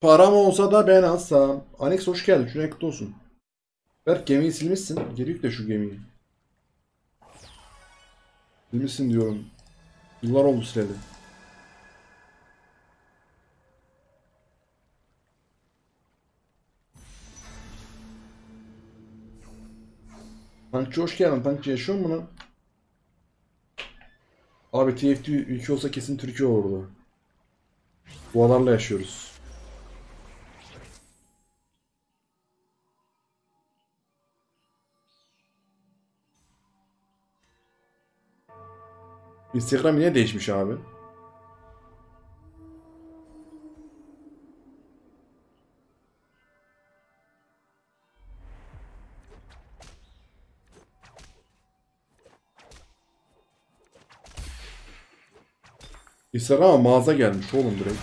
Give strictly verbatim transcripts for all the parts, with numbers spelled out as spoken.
Param olsa da ben alsam. Anex hoş geldin. Şuna kutlu olsun. Berk gemiyi silmişsin. Geri yükle şu gemiyi. Silmişsin diyorum. Yıllar oldu sileli. Tankçı hoş geldin. Tankçı yaşıyor mu lan? Abi T F T ülke olsa kesin Türkiye olurdu. Boğalarla yaşıyoruz. Instagram niye değişmiş abi? Instagram'a mağaza gelmiş oğlum direkt.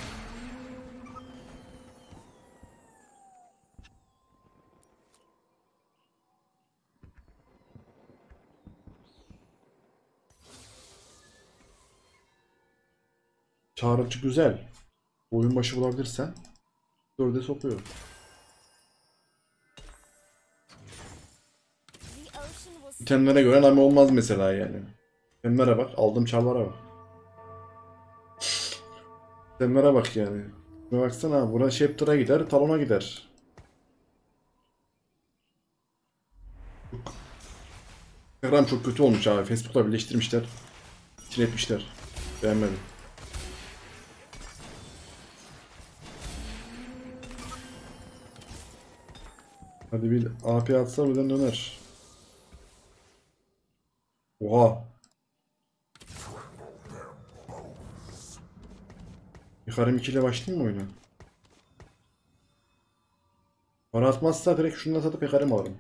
Çağrıcı güzel. Oyun başı bulabilirsen dörde sokuyor. İtemlere göre nami olmaz mesela yani. İtemlere bak, aldığım çarlara bak. İtemlere bak yani. Şuna baksana, buradan Shapter'a gider, talona gider. Instagram çok kötü olmuş abi. Facebook'la birleştirmişler. Çiletmişler. Beğenmedim. Hadi bir A P atsa buradan döner. Oha. Yıkarım iki ile başlayayım mı oyuna? Para atmazsa direkt şundan satıp yıkarım alırım.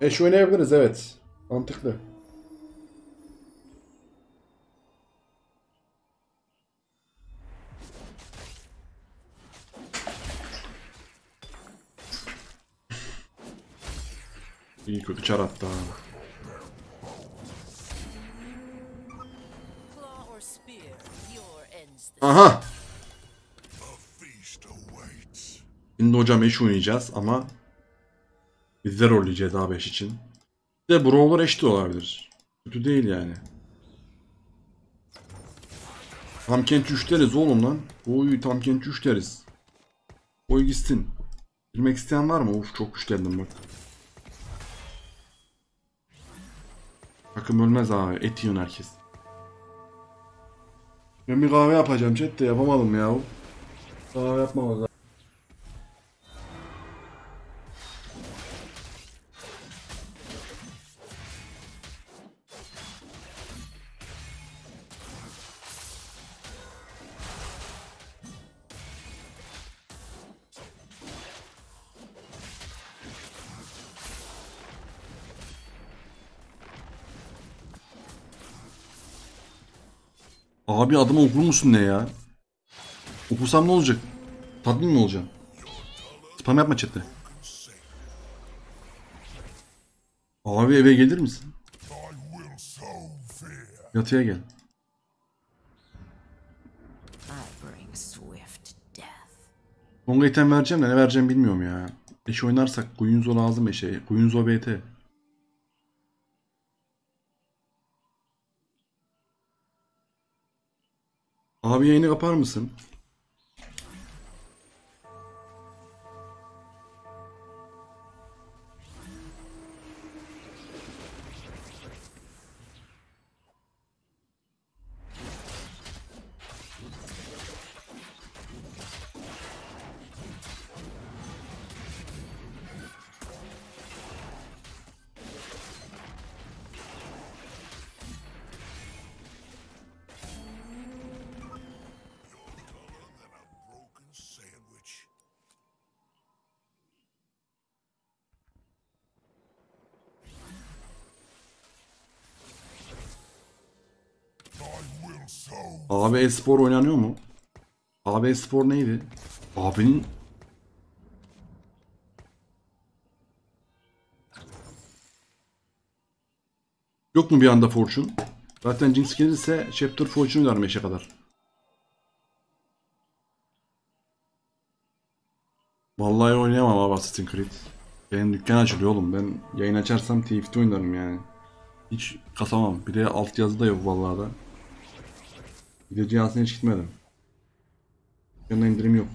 Eş oynayabiliriz, evet. Mantıklı. İyi kötü çar attı ha. Aha! Şimdi hocam eş oynayacağız ama biz de rolleyeceğiz abi eş için. Bir de brawler eş de olabilir. Kötü değil yani. Tam kentçi üç deriz oğlum lan. Oy tam kentçi üç deriz. Oy gitsin. Bilmek isteyen var mı? Of çok güçlendim bak. Takım ölmez abi. Et yiyon herkes. Ben bir kahve yapacağım chat de yapamadım yahu. Kahve yapmamız lazım. Abi adamı okur musun ne ya? Okursam ne olacak? Tatmin mi olacağım? Spam yapma chat'te. Abi eve gelir misin? Yatıya gel. Longa item vereceğim de ne vereceğim bilmiyorum ya. Eş oynarsak Guinzo lazım eşe. Guinzo B T. Abi yayını kapar mısın? A B Spor oynanıyor mu? A B Spor neydi? Abinin yok mu bir anda Fortune? Zaten Jinx gelirse Chapter Fortune oynarım Ashe'e kadar. Vallahi oynayamam abi Assassin's Creed. Benim dükkan açılıyor oğlum. Ben yayın açarsam T F T oynarım yani. Hiç kasamam. Bir de altyazı da yok vallahi da. Bir de cihazına hiç gitmedim. Dükkana indirim yok.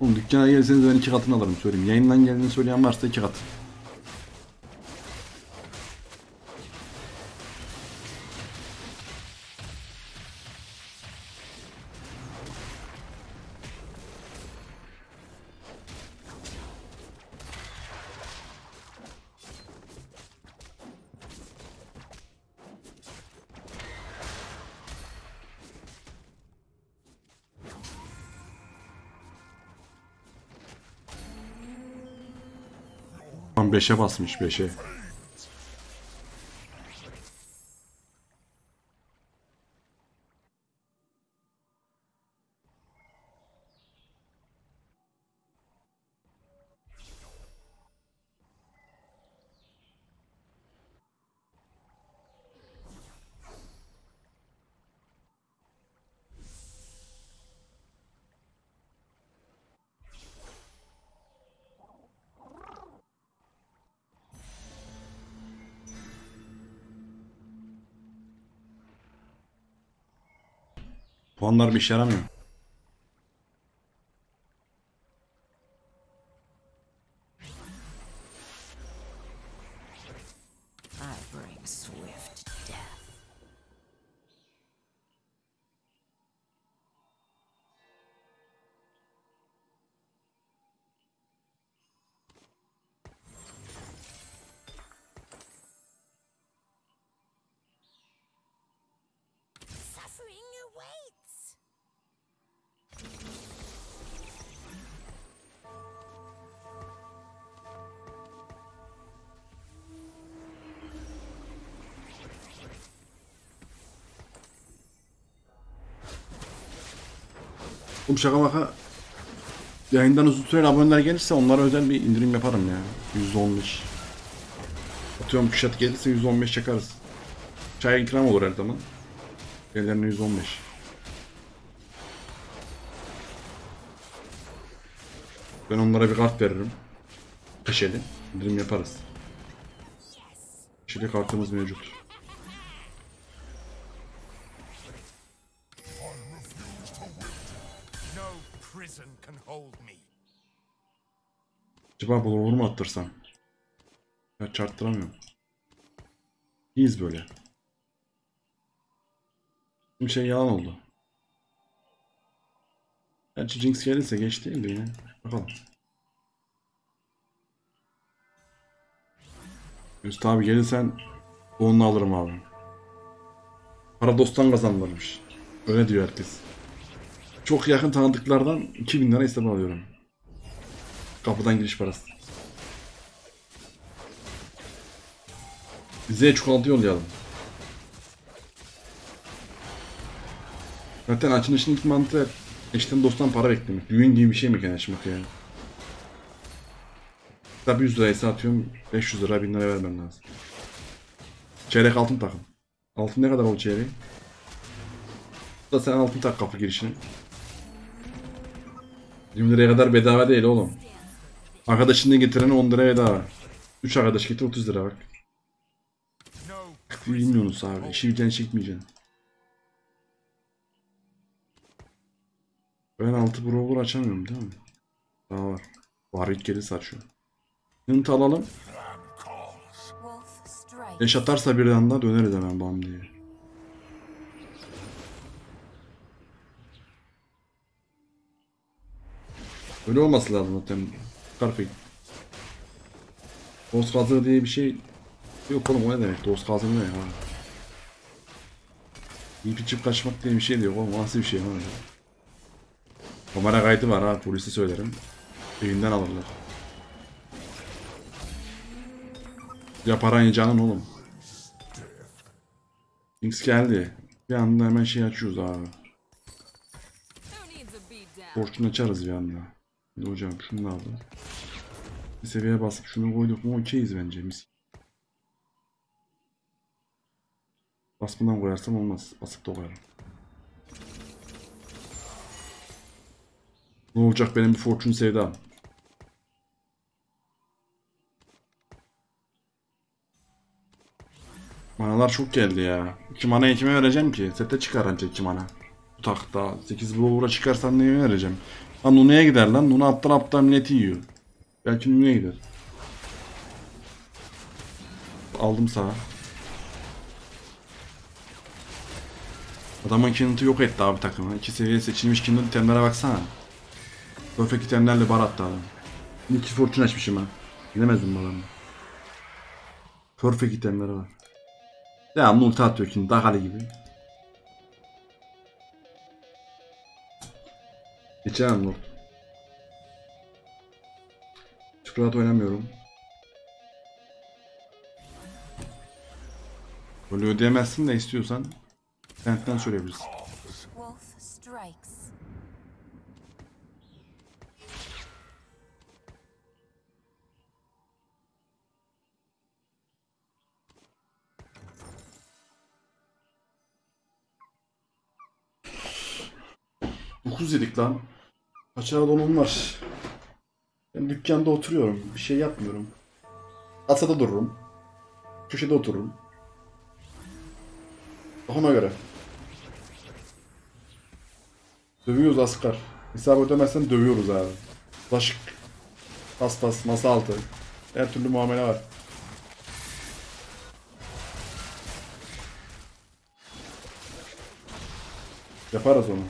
Oğlum dükkana gelirseniz ben iki katını alırım söyleyeyim. Yayından geldiğini söyleyen varsa iki katı. beşe basmış beşe. Onlar bir işe yaramıyor. Oğlum şaka baka yayından uzun süre aboneler gelirse onlara özel bir indirim yaparım ya. yüzde on beş. Atıyorum kuşat gelirse yüzde on beş çakarız. Çay ikram olur her zaman. Ellerine yüzde on beş. Ben onlara bir kart veririm. Köşeli. İndirim yaparız. Köşeli kartımız mevcut. Acaba bulur mu attırsam? Ya çarptıramıyorum. İyiyiz böyle. Bir şey yalan oldu. Gerçi Jinx gelirse geç değil de yine. Bakalım. Üst abi gelirsen onu alırım abi. Para dosttan kazanılırmış. Öyle diyor herkes. Çok yakın tanıdıklardan iki bin lira isteme alıyorum. Kapıdan giriş parası. Bize çikolata yollayalım. Zaten açılışın ilk mantığı eşten dosttan para beklemek. Düğün gibi bir şey mi kendine açmak yani? Tabi yüz liraysa atıyorum beş yüz lira bin lira vermem lazım. Çeyrek altın takım. Altın ne kadar oldu çeyreği? Bu da sen altın tak kapı girişine. yirmi liraya kadar bedava değil oğlum. Arkadaşını getirene on liraya bedava. üç arkadaş getir otuz lira bak. Bilmiyorsunuz abi. İşi bilen çekmeyeceksin. Ben altı brawler açamıyorum değil mi? Daha var. Varit geri saçıyor. Hıntı alalım. Eş atarsa bir anda döneriz hemen bam diye. Öyle olması lazım zaten. Perfect. Dost hazır diye bir şey yok oğlum, o ne demek? Dost hazır ne ya? İp içip kaçmak diye bir şey de yok oğlum, nasıl bir şey var? Kamera kaydı var ha, polise söylerim. Evinden alırlar. Ya paran canın oğlum. Jinx geldi. Bir anda hemen şey açıyoruz abi. Borçunu açarız bir anda. Şimdi hocam şunu da aldım. Bir seviyeye basıp şunu koyduk mu okeyiz bence biz. Basmadan koyarsam olmaz. Basıp da koyarım. Ne olacak benim bir fortune sevdam? Manalar çok geldi ya. iki manayı kime vereceğim ki? Sette çıkar ancak iki mana. Bu takta. sekiz bloğura çıkarsan neye vereceğim? Lan Nune'ye gider lan. Nune aptal aptal milleti yiyor. Belki Nune'ye gider. Aldım sağa. Adamın Kindred'i yok etti abi takımı. iki seviye seçilmiş Kindred itemlere baksana. Perfect itemlerle bar attı adam. iki fortune açmışım ben. Gidemezdim bu adamı. Perfect itemlere var. Devamlı ulti atıyor Kindred. Dahali gibi. Geçemem Lord. Çok rahat oynamıyorum. Böyle ödeyemezsin de istiyorsan kentten söyleyebilirsin. dokuz yedik lan. Kaçar dolum var. Ben dükkanda oturuyorum. Bir şey yapmıyorum. Asada dururum. Köşede otururum. Ona göre. Dövüyoruz asker. Hesap ödemezsen dövüyoruz abi. Bulaşık, paspas, masa altı. Her türlü muamele var. Yaparız onu.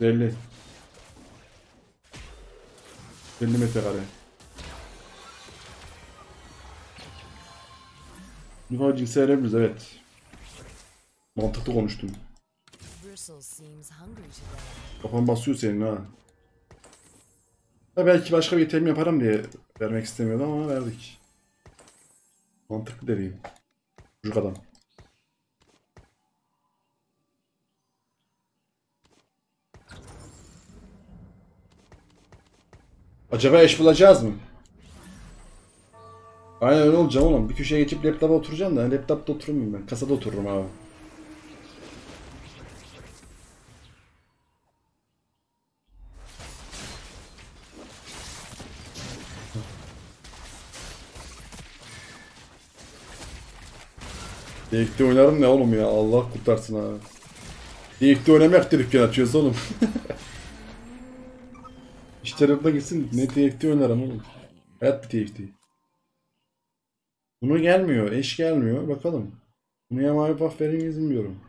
elli. elli metrekare. Yuha cinsel erebiliriz, evet. Mantıklı konuştum. Kafam basıyor senin ha. Ya belki başka bir item yaparım diye vermek istemiyordum ama verdik. Mantıklı dediğim. Çocuk adam. Acaba eş bulacağız mı? Aynen öyle olacağım oğlum. Bir köşeye geçip laptopa oturacağım da laptopta oturmayayım ben. Kasada otururum abi. T F T oynarım ne oğlum ya? Allah kurtarsın abi. T F T oynamak da dükkan açıyoruz oğlum. İş tarafına gitsin. Ne T F T oynarım oğlum. Hayat bir T F T. Bunu gelmiyor, eş gelmiyor. Bakalım. Bunu ya mavi buff vereyim bilmiyorum.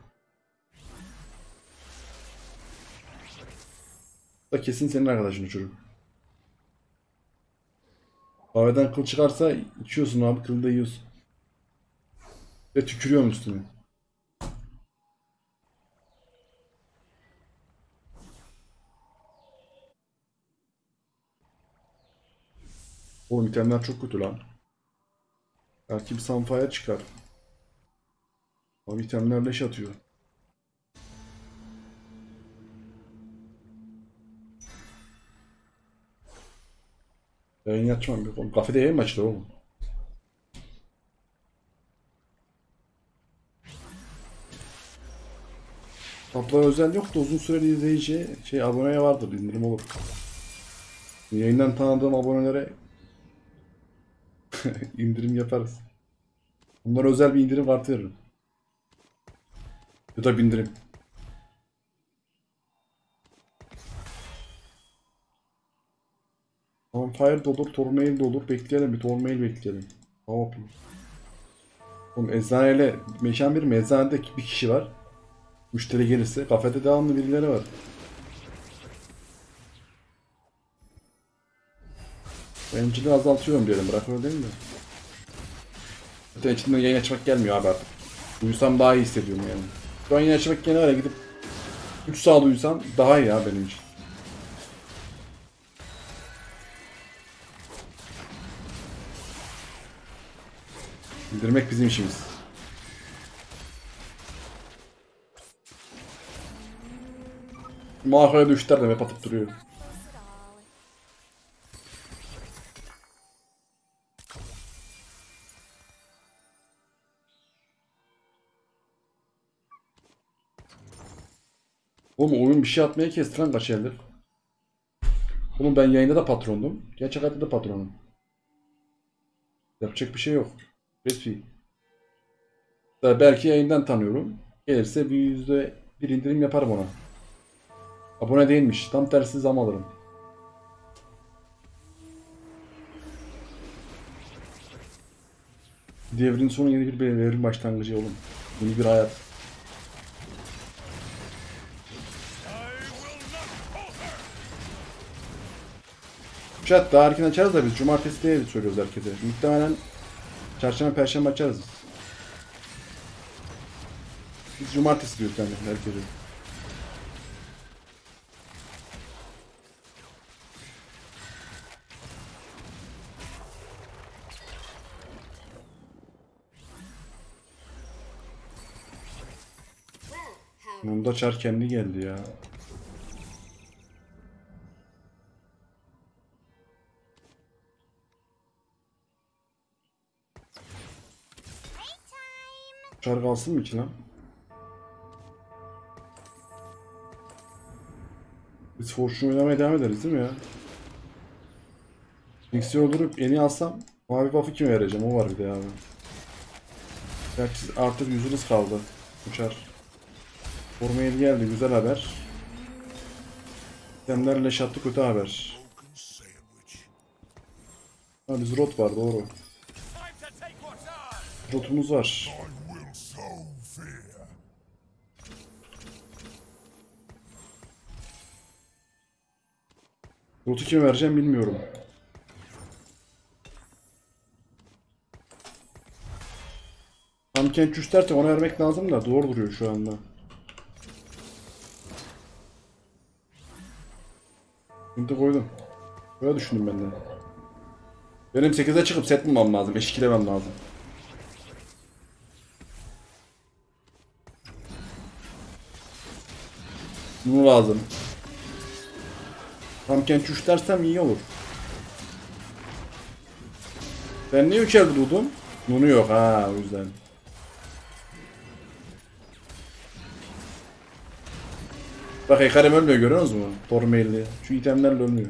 Da kesin senin arkadaşın çocuk. Kahveden kıl çıkarsa içiyorsun abi, kılı da yiyorsun. Ve tükürüyorum üstüne. Oğlum itemler çok kötü lan. Belki bir Sunfire çıkar. Abi itemler leş atıyor. Yayın açmam yok oğlum. Kafede yayın mı açılır oğlum? Tabloya özel yok da uzun süreli izleyici şey aboneye vardır, indirim olur. Yayından tanıdığım abonelere indirim yaparız. Bunlara özel bir indirim artırırım. Ya da bir indirim. Sunfire da olur, Tornail da olur. Bekleyelim bir Tornail bekleyelim. Ne yapalım? Oğlum eczaneyle mekan bir mi? Eczanede bir kişi var. Müşteri gelirse. Kafede devamlı birileri var. Benciliği azaltıyorum diyelim, bırak öyle değil mi? Zaten içinden yayın açmak gelmiyor abi artık. Uyusam daha iyi hissediyorum yani. Şu an yayın açmak gene öyle gidip üç saat uyusam daha iyi ya benim için. Bildirmek bizim işimiz. Mahkaya düşler de hep atıp duruyor. Oğlum oyun bir şey atmaya kesti lan kaç eldir. Oğlum ben yayında da patrondum. Gerçek hayatta da patronum. Yapacak bir şey yok. Resmi. Belki yayından tanıyorum. Gelirse bir yüzde bir indirim yaparım ona. Abone değilmiş. Tam tersi zam alırım. Devrin sonu yeni bir devrin başlangıcı oğlum. Yeni bir hayat. Chat daha erken açarız da biz cumartesi diye söylüyoruz herkese. Muhtemelen çarşamba perşembe açarız biz. Biz cumartesi diyoruz yani herkese. Bunda çar kendi geldi ya. Çar kalsın mı ki lan? Biz Fortune oynamaya devam ederiz değil mi ya? İksir oldurup yeni alsam mavi buff'ı kime vereceğim? O var bir de abi. Gerçi artık yüzünüz kaldı. Uçar. Formaya geldi, güzel haber. Demlerle şatlı kötü haber. Ha biz rot var, doğru. Rotumuz var. Rotu kime vereceğim bilmiyorum. Hamken üç derken ona vermek lazım da doğru duruyor şu anda. Şimdi koydum. Böyle düşündüm ben de. Benim sekize çıkıp set bulmam lazım. beş iki demem lazım. Bunu lazım. Tam genç üç dersem iyi olur. Ben niye üç elde durdum? Nunu yok ha, o yüzden. Bak Hecarim ölmüyor, görüyorsunuz mu? Tormail'li. Şu itemlerle ölmüyor.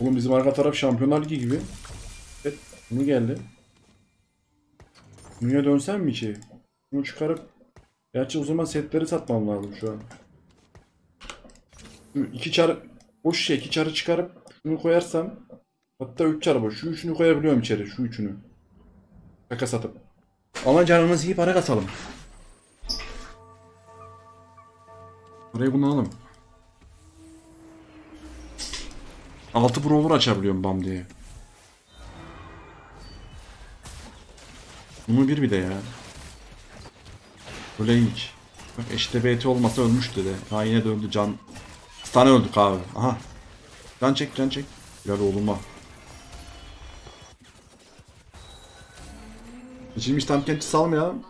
Oğlum bizim arka taraf Şampiyonlar Ligi gibi. Evet, bunu geldi. Nunu'ya dönsem mi ki? Bunu çıkarıp... Gerçi o zaman setleri satmam lazım şu an. İki çar... Boş şey, iki çarı çıkarıp şunu koyarsam... Hatta üç çarpı. Şu üçünü koyabiliyorum içeri. Şu üçünü. Kaka satıp. Ama canımız iyi, para kasalım. Parayı bunu alalım. altı brawler açabiliyorum bam diye. Bunu bir bir de ya. Öyle hiç. Bak eşte B T olmasa ölmüştü de. Ha yine de öldü can. Stun öldük abi. Aha. Can çek can çek. Biraz olunma. Geçilmiş tam kentçi salmayalım.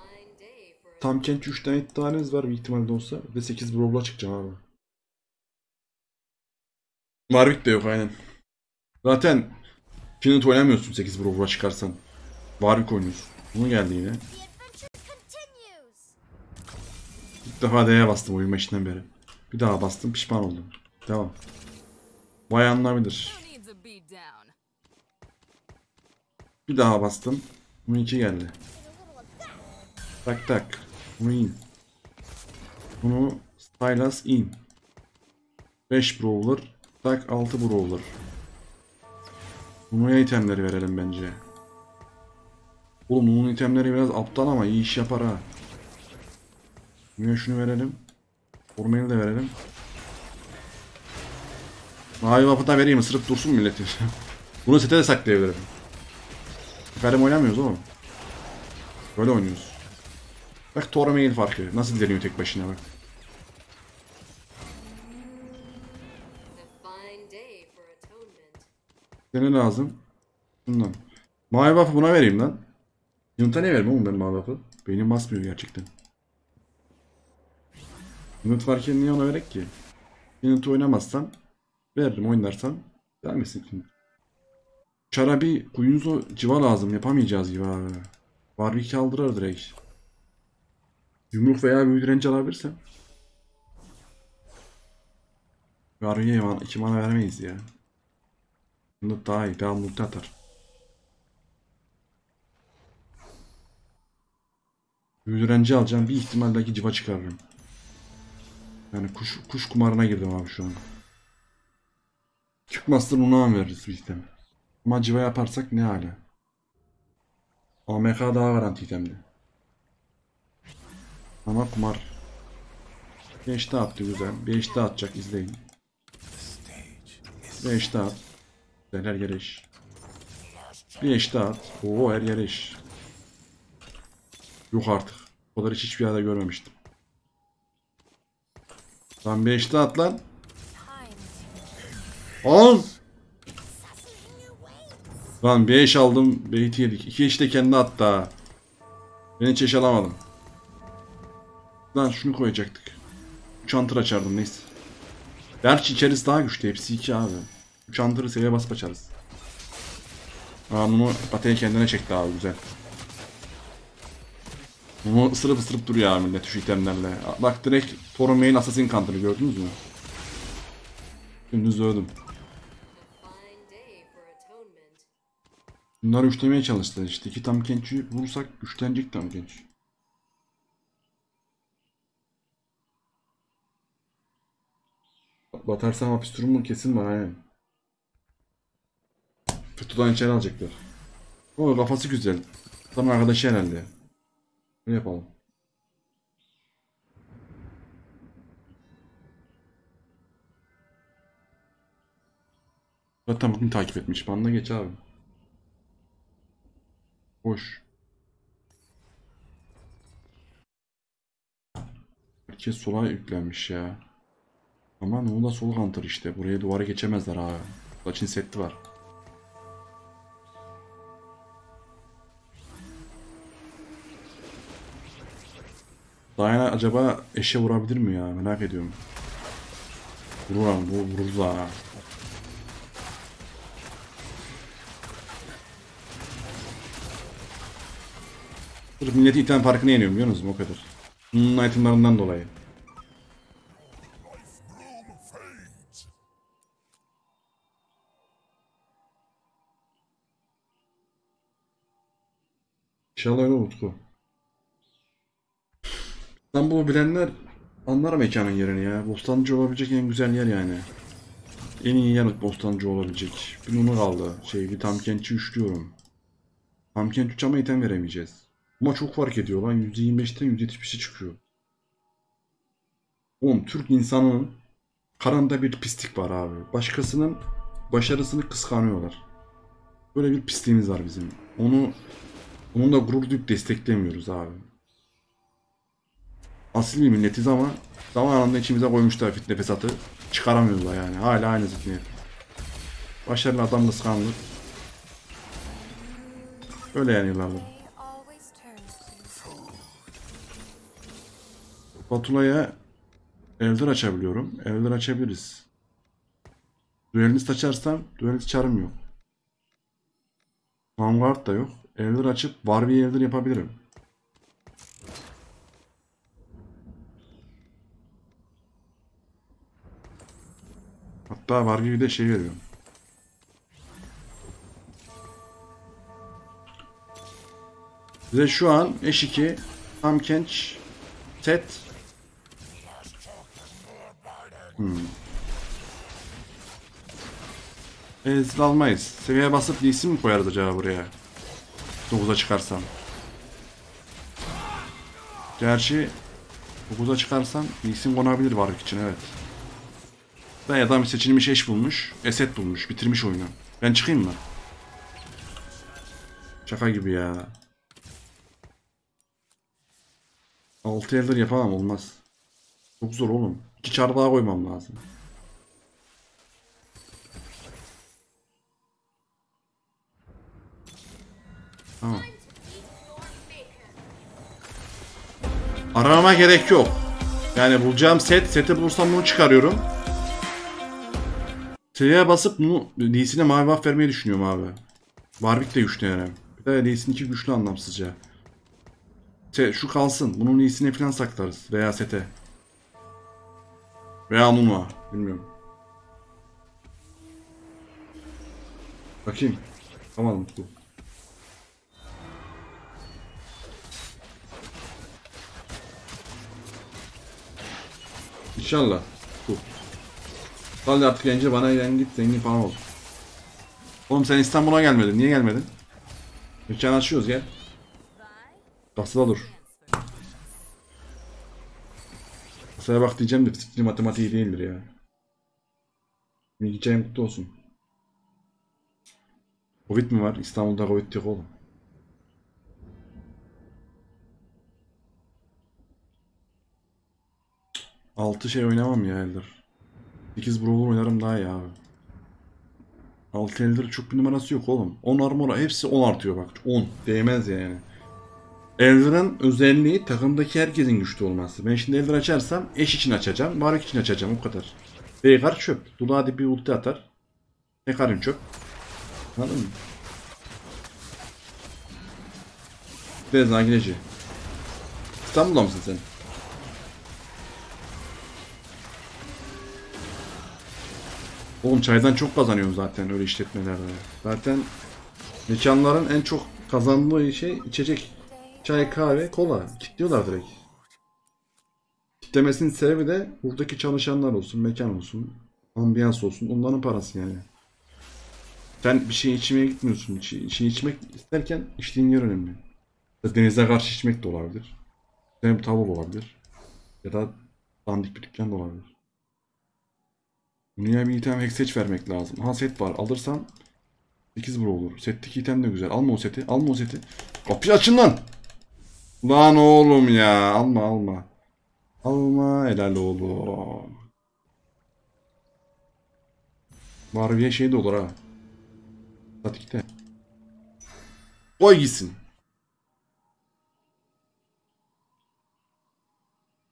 Tam kentçi üç tane taneniz var bir ihtimalle olsa. Ve sekiz brawl'a çıkacağım abi. Warwick de yok aynen. Zaten Finite oynamıyorsun sekiz brawl'a çıkarsan. Warwick oynuyorsun. Bunu geldi yine. İlk defa D'ye bastım oyun başından beri. Bir daha bastım, pişman oldum. Tamam. Vay anlamıdır. Bir daha bastım. Bunun iki geldi. Tak tak. Bunu in. Bunu Silas in. beş brawler. Tak altı brawler. Bunun itemleri verelim bence. Oğlum bunun itemleri biraz aptal ama iyi iş yapar ha. Niye şunu verelim. Ormanı da verelim. Mavi vapıta vereyim, ısırıp dursun milleti. Bunu sete de saklayabilirim. Kalem oynamıyoruz oğlum. Böyle oynuyoruz. Bak Tormail farkı. Nasıl deniyor tek başına bak. Ne lazım? Bundan. Mavi buff'ı buna vereyim lan. Yunta ne vereyim oğlum ben mavi buff'ı? Beynim basmıyor gerçekten. Yunut farkı niye ona verek ki? Yunut oynamazsan, veririm oynarsan. Vermesin şimdi. Çara bir Kuyunzo civa lazım. Yapamayacağız gibi abi. Warwick kaldırır direkt. Yumruk veya büyü direnci alabilirsem. Warwick'e iki mana vermeyiz ya. Bunda daha iyi. Daha multi atar. Büyü direnci alacağım. Bir ihtimal belki civa çıkarırım. Yani kuş, kuş kumarına girdim abi şu an. Çıkmazsa ona mı veririz bir item? Ama civa yaparsak ne hale? A M K daha garanti itemdi. Ama kumar. beş attı güzel. beş atacak izleyin. beş at. Güzel her yere iş. beş at. Oo her yere iş. Yok artık. O kadar hiç hiçbir yerde görmemiştim. Lan beş at lan. on. Lan bir eş aldım, beyti yedik. İki eş de kendi hatta. Ben hiç eş alamadım. Lan şunu koyacaktık. üç antır açardım neyse. Gerçi içerisi daha güçlü. Hepsi iki abi. üç antırı seviye basıp açarız. Aa bunu Batı'ya kendine çekti abi güzel. Bunu ısırıp ısırıp duruyor abi millet şu itemlerle. Bak direkt Thor'un main assassin counter'ı gördünüz mü? Gündüz öldüm. Bunları üçlemeye çalıştılar işte. İki tam gençi vurursak üçlenecek tam genç. Batarsam hapis durumu kesin var aynen. Fıtudan içeri alacaklar. O kafası güzel. Tam arkadaşı herhalde. Ne yapalım? Zaten bugün takip etmiş. Banla geç abi. Boş. Herkes sola yüklenmiş ya. Aman o da sol hunter işte. Buraya duvara geçemezler ha. Laçin setti var. Diana acaba eşe vurabilir mi ya? Merak ediyorum. Vurur lan bu vurur da. Milleti item farkını yeniyorum biliyor musunuz o kadar. Bunun itemlarından dolayı. İnşallah öyle Utku. İstanbul'u bilenler anlar mekanın yerini ya. Bostancı olabilecek en güzel yer yani. En iyi yer Bostancı olabilecek. Bir numara kaldı. Şey bir tam kentçi üç diyorum. Tam kent üç ama item veremeyeceğiz. Ama çok fark ediyor lan. yüzde yirmi beşten yüzde yetmiş beşe çıkıyor. Oğlum Türk insanının karında bir pislik var abi. Başkasının başarısını kıskanıyorlar. Böyle bir pisliğimiz var bizim. Onu onun da gurur duyup desteklemiyoruz abi. Asıl bir milletiz ama zamanında içimize koymuşlar fitne fesatı. Çıkaramıyorlar yani. Hala aynı zihniyet. Başarılı adam kıskanılır. Öyle yani yıllardır. Patula'ya Elder açabiliyorum. Elder açabiliriz. Duelist açarsam Duelist çarım yok. Vanguard da yok. Elder açıp Warwick'e Elder yapabilirim. Hatta Warwick'e de şey veriyorum. Size şu an Ashe iki tam genç set. Hmm. Ezil almayız. Seviyeye basıp D C mi koyarız acaba buraya? dokuza çıkarsam. Gerçi dokuza çıkarsam D C konabilir varlık için evet. Ben adam seçilmiş eş bulmuş. Eset bulmuş. Bitirmiş oyunu. Ben çıkayım mı? Şaka gibi ya. altı eldir yapamam olmaz. Çok zor oğlum. iki çar daha koymam lazım. Tamam. Aramama gerek yok. Yani bulacağım set, seti bulursam bunu çıkarıyorum. T'ye basıp bunu D C'ne mavi buff vermeyi düşünüyorum abi. Warwick de güçlü yani. Bir de Lee'sin iki güçlü anlamsızca. Şey, şu kalsın. Bunun iyisine falan saklarız. Veya sete. Veya Numa. Bilmiyorum. Bakayım. Tamam mutlu. İnşallah. Bu. Vallahi artık gelince bana eğlen git zengin falan ol. Oğlum sen İstanbul'a gelmedin. Niye gelmedin? Dükkan açıyoruz gel. Kasada dur. Kasaya bak diyeceğim de fizikli matematiği değildir ya. Gideceğim mutlu olsun. Covid mi var? İstanbul'da Covid yok oğlum. altı şey oynamam ya Elder. sekiz brawler oynarım daha iyi abi. altı Elder çok bir numarası yok oğlum. on armora hepsi on artıyor bak. on değmez yani. Elder'ın özelliği takımdaki herkesin güçlü olması. Ben şimdi Elder açarsam eş için açacağım. Varlık için açacağım o kadar. Veigar çöp. Dulağı dibi ulti atar. Hecarim çöp. Anladın mı? Dez Nagineci. İstanbul'da mısın sen? Oğlum çaydan çok kazanıyorum zaten öyle işletmelerde. Zaten mekanların en çok kazandığı şey içecek. Çay, kahve, kola. Kitliyorlar direkt. Kitlemesinin sebebi de buradaki çalışanlar olsun, mekan olsun, ambiyans olsun. Onların parası yani. Sen bir şey içmeye gitmiyorsun. Bir şey içmek isterken içtiğin yer önemli. Denize karşı içmek de olabilir. Hem tavuk olabilir. Ya da dandik bir dükkan da olabilir. Dünya bir item hexage vermek lazım. Ha set var. Alırsan sekiz bro olur. Setteki item de güzel. Alma o seti. Alma o seti. Kapıyı açın lan. Lan oğlum ya. Alma alma. Alma helal oğlum. Barbiye şey de olur ha. Satikte. Koy gitsin.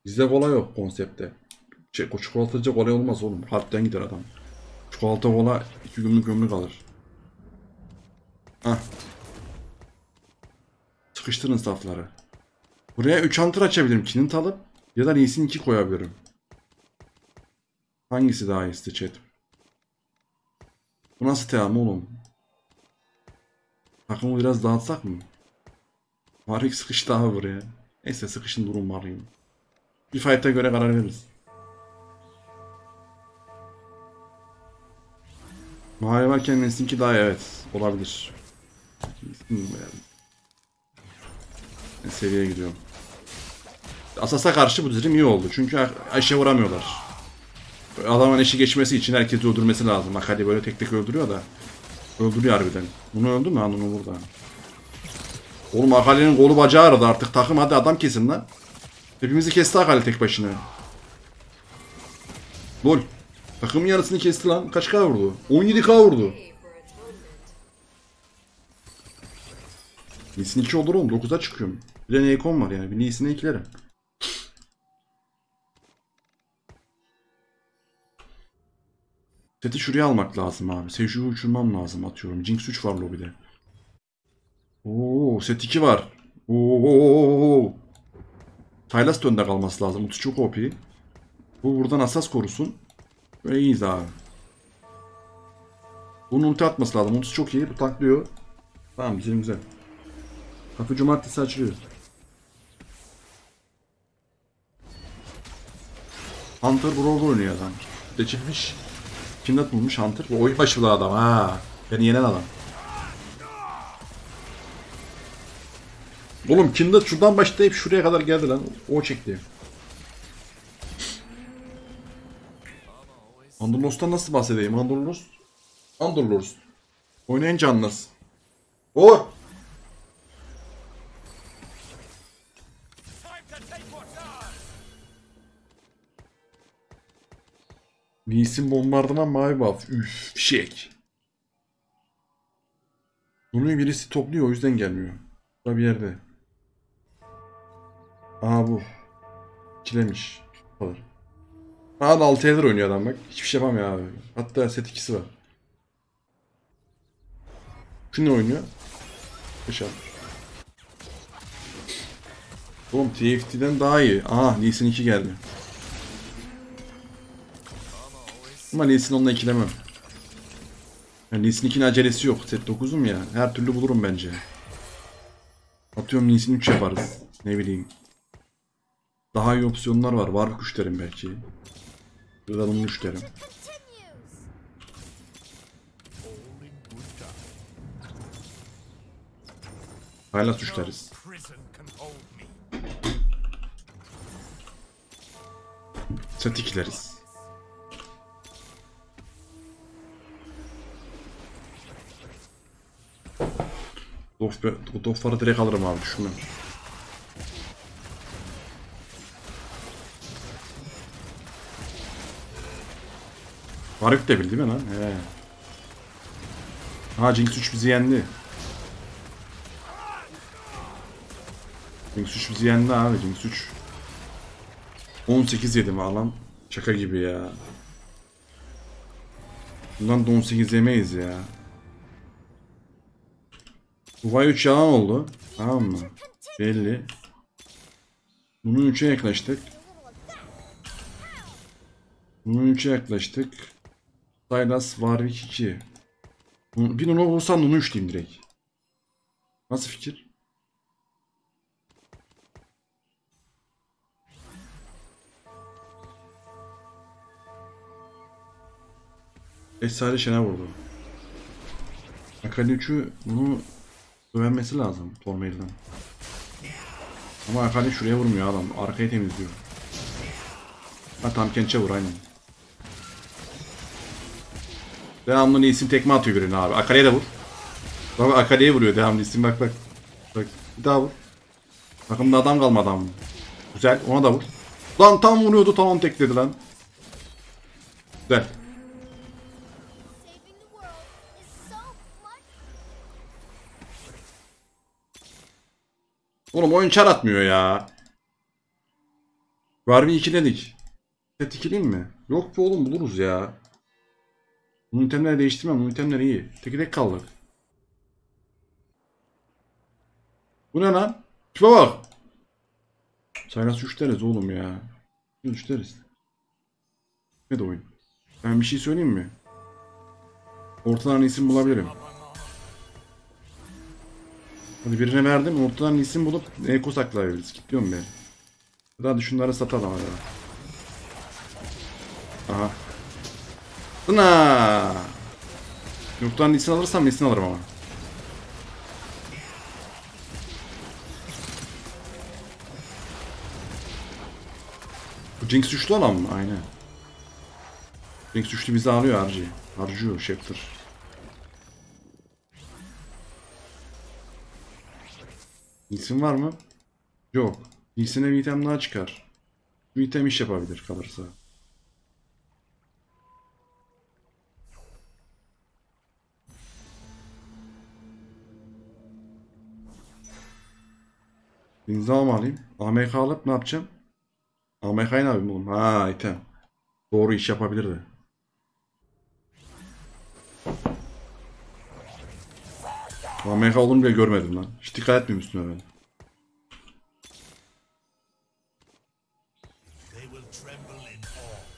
Bizde kolay yok konsepte. Şey, çikolatacı kolay olmaz oğlum. Harpten gider adam. Çikolata kola iki günlük ömrü kalır. Hah. Sıkıştırın safları. Buraya üç antır açabilirim. Kinint alıp ya da iyisini iki koyabilirim. Hangisi daha iyisi chat? Bu nasıl team oğlum? Takımı biraz dağıtsak mı? Marik sıkıştı abi buraya. Neyse sıkışın durum var yani. Bir fight'a göre karar veririz. Mahalle varken Neslin'ki daha iyi, evet olabilir. Ben seriye gidiyorum. Asas'a karşı bu dizilim iyi oldu çünkü Ashe'e vuramıyorlar. Adamın eşi geçmesi için herkesi öldürmesi lazım. Bak hadi böyle tek tek öldürüyor da. Öldürüyor harbiden. Bunu öldü mü? Anonu burada. Oğlum Akali'nin kolu bacağı aradı artık. Takım hadi adam kesin lan. Hepimizi kesti Akali tek başına. Lol. Takımın yarısını kesti lan. Kaç K vurdu? on yedi K vurdu. Nisin iki olur oğlum. dokuza çıkıyorum. Bir de Nikon var yani. Bir Nisin'e ikilerim. Seti şuraya almak lazım abi. Seju'yu uçurmam lazım atıyorum. Jinx üç var lobide. Ooo set iki var. Ooo. Taylas dönde kalması lazım. otuz çok O P. Bu buradan asas korusun. Böyle iyiyiz abi. Bunun ulti atması lazım. Ultisi çok iyi. Bu taklıyor. Tamam güzel güzel. Kapı cumartesi açılıyor. Hunter brawler oynuyor adam. De çıkmış. Kimdat bulmuş Hunter. Bu oyun başlı adam ha. Beni yenen adam. Oğlum Kimdat şuradan başlayıp şuraya kadar geldi lan. O çekti. Underlord'tan nasıl bahsedeyim? Underlord. Underlord. Oynayınca anlarsın. O! Nisin bombardıman mavi buff. Üf, fişek. Bunu birisi topluyor o yüzden gelmiyor. Burada bir yerde. Aha bu. Kilemiş. Alır. Daha da altı Elder oynuyor adam bak. Hiçbir şey yapamıyor abi. Hatta set ikisi var. Şu ne oynuyor? Yaşar. Oğlum T F T'den daha iyi. Aha Lee Sin iki geldi. Ama Lee Sin onunla ikilemem. Yani Lee Sin ikinin acelesi yok. Set dokuzum ya. Her türlü bulurum bence. Atıyorum Lee Sin üç yaparız. Ne bileyim. Daha iyi opsiyonlar var. Var üç derim belki. Kralım üç derim. Hala üç deriz. Set iki deriz. Dofları direkt alırım abi. Düşünmem. Varık da bildi mi lan? He. Ha Jinx üç bizi yendi. Jinx üç bizi yendi abi. Jinx üç. on sekiz yedim ağlam. Şaka gibi ya. Bundan da on sekiz yemeyiz ya. Uvay üç yalan oldu. Tamam mı? Belli. Bunun üçe yaklaştık. Bunun üçe yaklaştık. Sylas Warwick iki. Bir onu olsan onu üç diyeyim direkt. Nasıl fikir? Esare şene vurdu. Akali üçü bunu dövenmesi lazım Tormail'den. Ama Akali şuraya vurmuyor adam. Arkayı temizliyor. Ha tam Kenç'e vur aynen. Devamlı Lee Sin tekme atıyor birine abi. Akali'ye de vur. Bak Akali'ye vuruyor devamlı Lee Sin bak bak. Bak bir daha vur. Bakımda adam kalmadı adam. Güzel ona da vur. Lan tam vuruyordu tamam tek dedi lan. Güzel. Oğlum oyun çar atmıyor ya. Warwick iki dedik. Set ikileyim mi? Yok bu oğlum buluruz ya. Bunun itemleri değiştirmem. Bunun itemleri iyi. Tek tek kaldık. Bu ne lan? Tipe bak. Sylas üç deriz oğlum ya. üç deriz. Ne de oyun. Ben bir şey söyleyeyim mi? Ortadan isim bulabilirim. Hadi birine verdim. Ortadan isim bulup Eko saklayabiliriz. Gidiyorum ben. Daha da şunları satalım hadi. Aha. Buna. Yurttan isim alırsam isim alırım ama. Bu Jinx üçlü olan mı? Aynen. Jinx üçlü bizi alıyor harcıyor. Harcıyor Shepter. İsim var mı? Yok. Jinx'ine bir item daha çıkar. Bu item iş yapabilir kalırsa. İmza mı alayım? A M K alıp ne yapacağım? A M K'yı ne yapayım oğlum? Ha item. Doğru iş yapabilirdi. A M K olduğunu bile görmedim lan. Hiç dikkat etmiyorum üstüne ben.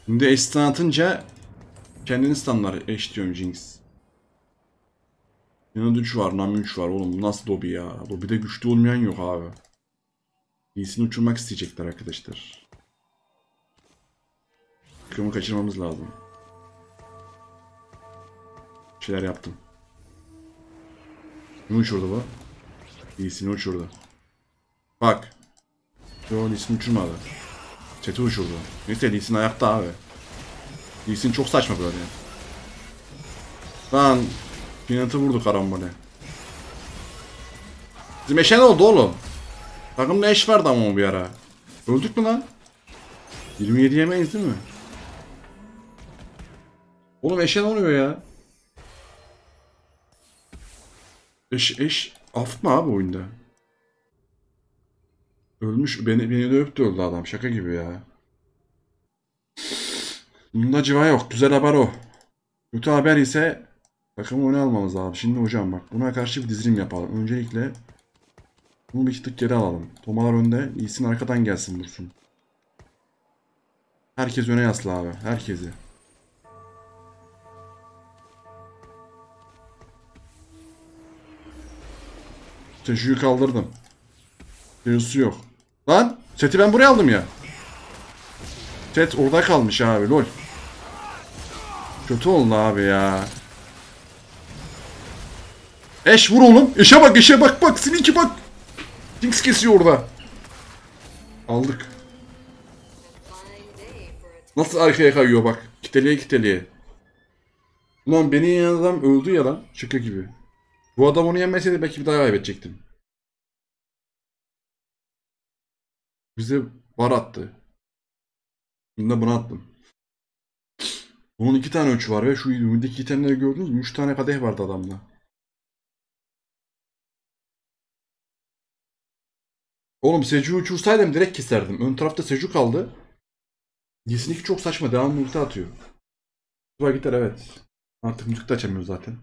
Şimdi eş stun atınca kendini stunlar eş diyorum Jinx. Yanında üç var, Nami üç var oğlum. Bu nasıl Dobby ya? Dobby'de güçlü olmayan yok abi. İyisini uçurmak isteyecekler arkadaşlar. Kımı kaçırmamız lazım. Bir şeyler yaptım. Ne uçurdu bu? İyisini uçurdu. Bak. Yo iyisini uçurmadı. Çete uçurdu. Neyse Lee Sin ayakta abi. Lee Sin çok saçma böyle. Lan Pinat'ı vurdu karambole. Bizim Ashe ne oldu oğlum? Takımda Ashe vardı ama bir ara. Öldük mü lan? yirmi yedi yemeyiz değil mi? Oğlum Ashe ne oluyor ya? Ashe, Ashe af mı abi oyunda? Ölmüş. Beni, beni de öptü öldü adam. Şaka gibi ya. Bunda civa yok. Güzel haber o. Kötü haber ise Takımı öne almamız lazım. Şimdi hocam bak, buna karşı bir dizilim yapalım. Öncelikle bunu bir tık geri alalım. Tomalar önde. İyisin arkadan gelsin dursun. Herkes öne yasla abi. Herkesi. Teşhüyü kaldırdım. Teşhüsü yok. Lan! Seti ben buraya aldım ya. Set orada kalmış abi. Lol. Kötü oldu abi ya. Eş vur oğlum. Eşe bak, eşe bak bak. Seninki bak. Jinx kesiyor orada. Aldık. Nasıl arkaya kayıyor bak. Kiteliye kiteliye. Ulan beni yenen adam öldü ya lan. Şaka gibi. Bu adam onu yenmeseydi belki bir daha kaybedecektim. Bize var attı. Şimdi bunu attım. Bunun iki tane ölçü var ve şu ümündeki itemleri gördünüz mü? Üç tane kadeh vardı adamda. Oğlum Seju'yu uçursaydım direkt keserdim. Ön tarafta Seju kaldı. Kesinlikle çok saçma. Devamlı ulti atıyor. Süper gider evet. Artık müzik de açamıyor zaten.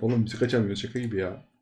Oğlum müzik açamıyor. Şaka gibi ya.